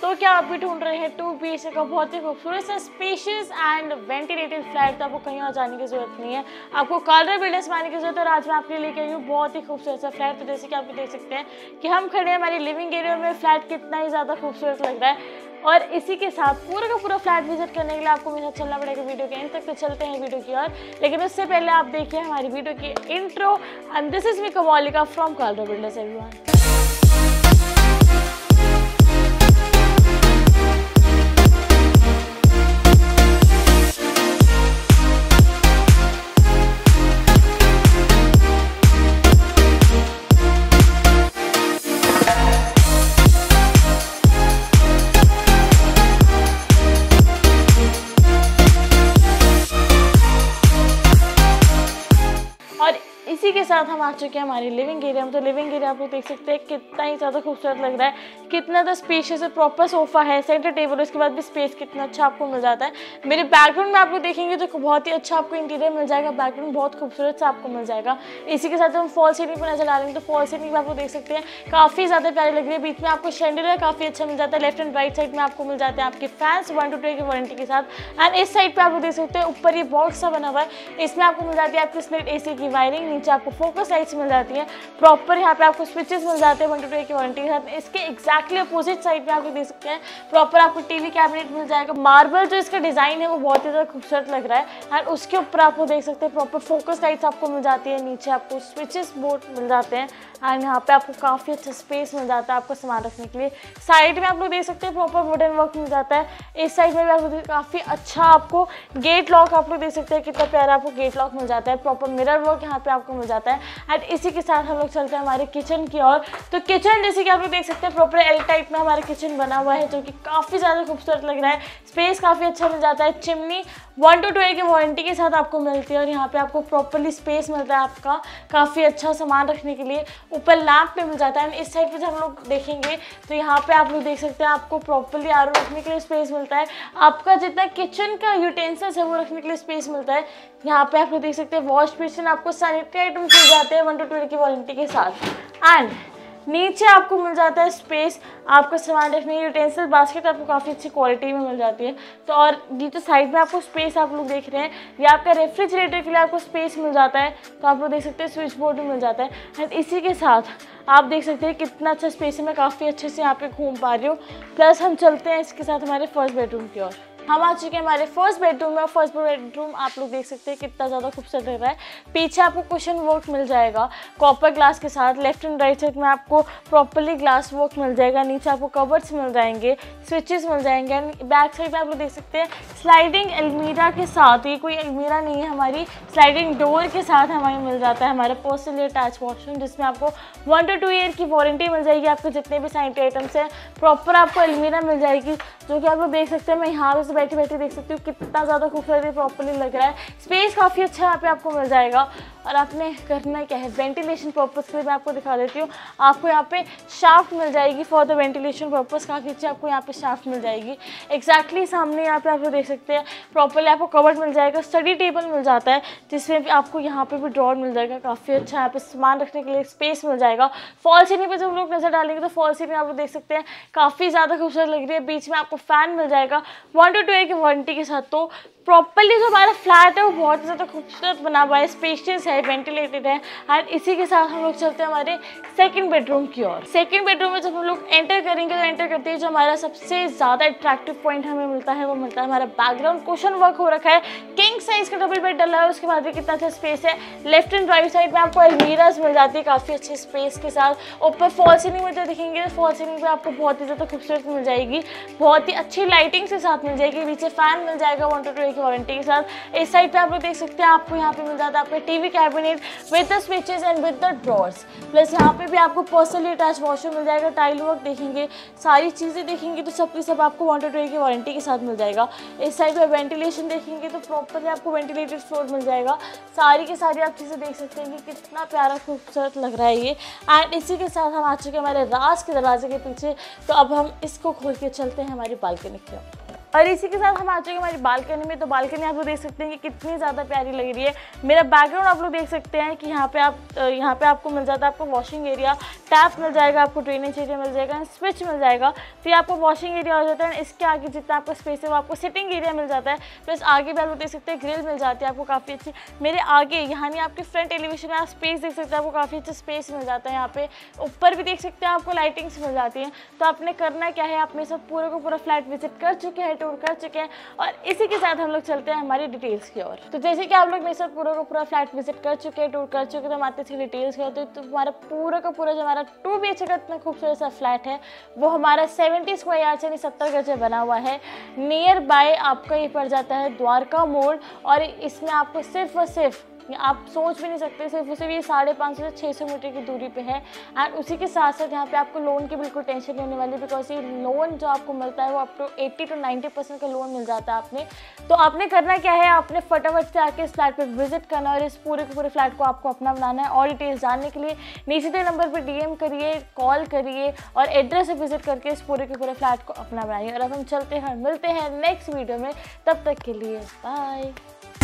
तो क्या आप भी ढूंढ रहे हैं 2 BHK का बहुत ही खूबसूरत सा स्पेशियस एंड वेंटिलेटेड फ्लैट, तो आपको कहीं और जाने की जरूरत नहीं है, आपको कालरा बिल्डर्स आने की जरूरत है। और आज मैं आपके लिए लेके आई हूँ बहुत ही खूबसूरत सा फ्लैट। तो जैसे कि आप देख सकते हैं कि हम खड़े हैं हमारे लिविंग एरिया में, फ्लैट कितना ही ज़्यादा खूबसूरत लग रहा है। और इसी के साथ पूरा का पूरा फ्लैट विजिट करने के लिए आपको मेरे साथ चलना पड़ेगा वीडियो के एंड तक। तो चलते हैं वीडियो की ओर, लेकिन उससे पहले आप देखिए हमारी वीडियो की intro. And this is me Kamalika from Kalra builders everyone. इसी के साथ हम आ चुके हैं हमारे लिविंग एरिया में। तो लिविंग एरिया आप लोग देख सकते हैं कितना ही ज़्यादा खूबसूरत लग रहा है, कितना ज़्यादा स्पेशियस है। प्रॉपर सोफ़ा है, सेंटर टेबल है, उसके बाद भी स्पेस कितना अच्छा आपको मिल जाता है। मेरे बैकग्राउंड में आप लोग देखेंगे तो बहुत ही अच्छा आपको इंटीरियर मिल जाएगा, बैकग्राउंड बहुत खूबसूरत सा आपको मिल जाएगा। इसी के साथ हम फॉल सीलिंग पर नजर आ रहे हैं। तो फॉल सीलिंग में आप लोग देख सकते हैं काफ़ी ज़्यादा प्यारी लग रही है। बीच में आपको शैंडिलियर काफ़ी अच्छा मिल जाता है, लेफ्ट एंड राइट साइड में आपको मिल जाते हैं आपके फैंस 1 to 2 की वारंटी के साथ। एंड इस साइड पर आप लोग देख सकते हैं ऊपर ये बॉक्स सा बना हुआ है, इसमें आपको मिल जाती है आपकी स्प्लिट AC की वायरिंग, आपको फोकस लाइट्स मिल जाती है, प्रॉपर यहाँ पे आपको स्विचेस मिल जाते हैं 1 to 2 की वारंटी के साथ। इसके एक्जैक्टली अपोजिट साइड पे आप देख सकते हैं प्रॉपर आपको टीवी कैबिनेट मिल जाएगा। मार्बल जो इसका डिजाइन है वो बहुत ही ज़्यादा खूबसूरत लग रहा है। एंड उसके ऊपर आपको देख सकते हैं प्रॉपर फोकस लाइट्स आपको मिल जाती है, नीचे आपको स्विचेस बोर्ड मिल जाते हैं। एंड यहाँ पे आपको काफ़ी अच्छा स्पेस मिल जाता है आपका सामान रखने के लिए। साइड में आप लोग देख सकते हैं प्रॉपर वुडन वर्क मिल जाता है। इस साइड में भी आप लोग काफ़ी अच्छा आपको गेट लॉक आप लोग देख सकते हैं, कितना प्यारा आपको गेट लॉक मिल जाता है। प्रॉपर मिरर वर्क यहाँ पे आपको मिल जाता है। एंड इसी के साथ हम लोग चलते हैं हमारे किचन की ओर। तो किचन जैसे कि आप लोग देख सकते हैं प्रॉपर एल टाइप में हमारा किचन बना हुआ है, जो कि काफ़ी ज़्यादा खूबसूरत लग रहा है, स्पेस काफ़ी अच्छा मिल जाता है। चिमनी 1 to 2 की वारंटी के साथ आपको मिलती है और यहाँ पे आपको प्रॉपरली स्पेस मिलता है आपका काफ़ी अच्छा सामान रखने के लिए। ऊपर लैंप पे मिल जाता है। एंड इस साइड पे जब हम लोग देखेंगे तो यहाँ पे आप लोग देख सकते हैं आपको प्रॉपरली आर ओ रखने के लिए स्पेस मिलता है, आपका जितना किचन का यूटेंसिल्स है वो रखने के लिए स्पेस मिलता है। यहाँ पे आप लोग देख सकते हैं वॉश बेसिन, आपको सैनिटरी आइटम्स मिल जाते हैं 1 to 2 की वारंटी के साथ। एंड नीचे आपको मिल जाता है स्पेस आपका सामान रखने, यूटेंसिल बास्केट आपको काफ़ी अच्छी क्वालिटी में मिल जाती है। तो और नीचे साइड में आपको स्पेस आप लोग देख रहे हैं, या आपका रेफ्रिजरेटर के लिए आपको स्पेस मिल जाता है। तो आप लोग देख सकते हैं स्विच बोर्ड भी मिल जाता है। एंड इसी के साथ आप देख सकते हैं कितना अच्छा स्पेस है, मैं काफ़ी अच्छे से यहाँ पे घूम पा रही हूँ। प्लस हम चलते हैं इसके साथ हमारे फर्स्ट बेडरूम की ओर। हम आ चुके हैं हमारे फर्स्ट बेडरूम में। फर्स्ट बेडरूम आप लोग देख सकते हैं कितना ज़्यादा खूबसूरत लग रहा है। पीछे आपको कुशन वर्क मिल जाएगा कॉपर ग्लास के साथ, लेफ्ट एंड राइट साइड में आपको प्रॉपरली ग्लास वर्क मिल जाएगा। नीचे आपको कवर्ड्स मिल जाएंगे, स्विचेस मिल जाएंगे। बैक साइड में आप लोग देख सकते हैं स्लाइडिंग अलमीरा के साथ, ये कोई अलमीरा नहीं है हमारी, स्लाइडिंग डोर के साथ हमें मिल जाता है हमारा पर्सनली अटैच वॉशरूम, जिसमें आपको 1 to 2 ईयर की वारंटी मिल जाएगी। आपको जितने भी सैनिटरी आइटम्स हैं प्रॉपर आपको अलमीरा मिल जाएगी, जो कि आप लोग देख सकते हैं। मैं यहाँ पर बैठे बैठे देख सकती हूँ कितना ज़्यादा खूबसूरत प्रॉपर्ली लग रहा है, स्पेस काफ़ी अच्छा यहाँ पे आपको मिल जाएगा। और आपने करना क्या है, वेंटिलेशन पर्पज़ के लिए मैं आपको दिखा देती हूँ। आपको यहाँ पे शाफ्ट मिल जाएगी फॉर द वेंटिलेशन पर्पज़, काफ़ी अच्छी आपको यहाँ पे शाफ्ट मिल जाएगी। एक्जैक्टली सामने यहाँ पे आप लोग देख सकते हैं प्रॉपरली आपको कवर्ड मिल जाएगा, स्टडी टेबल मिल जाता है, जिसमें भी आपको यहाँ पर भी ड्रॉर मिल जाएगा, काफ़ी अच्छा यहाँ पे सामान रखने के लिए स्पेस मिल जाएगा। फॉल सीलिंग पर जब हम लोग नज़र डालेंगे तो फॉल सीलिंग आप लोग देख सकते हैं काफ़ी ज़्यादा खूबसूरत लग रही है। बीच में आपको फ़ैन मिल जाएगा 1 to 2 ईयर की वारंटी के साथ। तो प्रॉपर्ली जो हमारा फ्लैट है वो बहुत ज़्यादा खूबसूरत बना हुआ है, स्पेशियस है, वेंटिलेटेड है। एंड इसी के साथ हम लोग चलते हैं हमारे सेकंड बेडरूम की ओर। सेकंड बेडरूम में जब हम लोग एंटर करेंगे तो एंटर करते ही जो हमारा सबसे ज़्यादा अट्रैक्टिव पॉइंट हमें मिलता है वो मिलता है हमारा बैकग्राउंड। कुशन वर्क हो रखा है, किंग साइज़ का डबल बेड डला है, उसके बाद भी कितना अच्छा स्पेस है। लेफ्ट एंड राइट साइड में आपको अलमीराज मिल जाती है काफ़ी अच्छे स्पेस के साथ। ऊपर फॉल सीलिंग में जो देखेंगे फॉल सीलिंग पर आपको बहुत ही ज़्यादा खूबसूरत मिल जाएगी, बहुत ही अच्छी लाइटिंग के साथ मिल जाएगी। नीचे फैन मिल जाएगा 1 to 2 की वारंटी के साथ। इस साइड पे आप लोग देख सकते हैं आपको यहाँ पे मिल जाता है आपका TV cabinet with the switches and with the drawers. Plus यहाँ पे भी आपको पर्सनली अटैच वॉशरूम मिल जाएगा, टाइल वर्क देखेंगे, सारी चीज़ें देखेंगे तो सब की सब आपको 1 to 2 की वारंटी के साथ मिल जाएगा। इस साइड पे वेंटिलेशन देखेंगे तो प्रॉपरली आपको वेंटिलेटेड फ्लोर मिल जाएगा। सारी की सारी आप चीज़ें देख सकते हैं कि कितना प्यारा खूबसूरत लग रहा है ये। एंड इसी के साथ हम आ चुके हैं हमारे राज के दरवाजे के पीछे। तो अब हम इसको खोल के चलते हैं हमारी बालकनी की ओर। और इसी के साथ हम आ चुके हमारी बालकनी में। तो बालकनी आप लोग देख सकते हैं कि कितनी ज़्यादा प्यारी लग रही है। मेरा बैकग्राउंड आप लोग देख सकते हैं कि यहाँ पे आपको मिल जाता है, आपको वॉशिंग एरिया, टैप मिल जाएगा, आपको ड्रेनेज एरिया मिल जाएगा, स्विच मिल जाएगा। तो ये आपको वॉशिंग एरिया हो जाता है। इसके आगे जितना आपका स्पेस है वो आपको सिटिंग एरिया मिल जाता है। प्लस आगे भी आप लोग देख सकते हैं ग्रिल मिल जाती है आपको काफ़ी अच्छी। मेरे आगे यानी आपके फ्रंट एलिवेशन में आप स्पेस देख सकते हैं, आपको काफ़ी अच्छा स्पेस मिल जाता है। यहाँ पे ऊपर भी देख सकते हैं, आपको लाइटिंग्स मिल जाती हैं। तो आपने करना क्या है, आप में सब पूरे को पूरा फ्लैट विजिट कर चुके हैं, टूर कर चुके हैं, और इसी के साथ हम लोग चलते हैं हमारी डिटेल्स की ओर। तो जैसे कि आप लोग मेरे साथ पूरा का पूरा फ्लैट विजिट कर चुके हैं, टूर कर चुके, तो हम आते इसकी डिटेल्स की ओर। तो हमारा पूरा का पूरा जो हमारा 2BHK का इतना खूबसूरत सा फ्लैट है वो हमारा 70 स्क्वायर यार्ड यानी 70 गज में बना हुआ है। नियर बाय आपका ये पड़ जाता है द्वारका मोड, और इसमें आपको सिर्फ और सिर्फ आप सोच भी नहीं सकते, सिर्फ उसे भी 550 से 600 मीटर की दूरी पे है। एंड उसी के साथ साथ यहाँ पे आपको लोन की बिल्कुल टेंशन नहीं होने वाली, बिकॉज ये लोन जो आपको मिलता है वो आपको 80 से 90% का लोन मिल जाता है आपने। तो आपने करना क्या है, आपने फटाफट से आके इस फ्लैट पे विजिट करना और इस पूरे के पूरे फ्लैट को आपको अपना बनाना है। और डिटेल्स जानने के लिए नीचे के नंबर पर DM करिए, कॉल करिए और एड्रेस विजिट करके इस पूरे के पूरे फ्लैट को अपना बनाइए। और अब हम चलते हैं, मिलते हैं नेक्स्ट वीडियो में, तब तक के लिए बाय।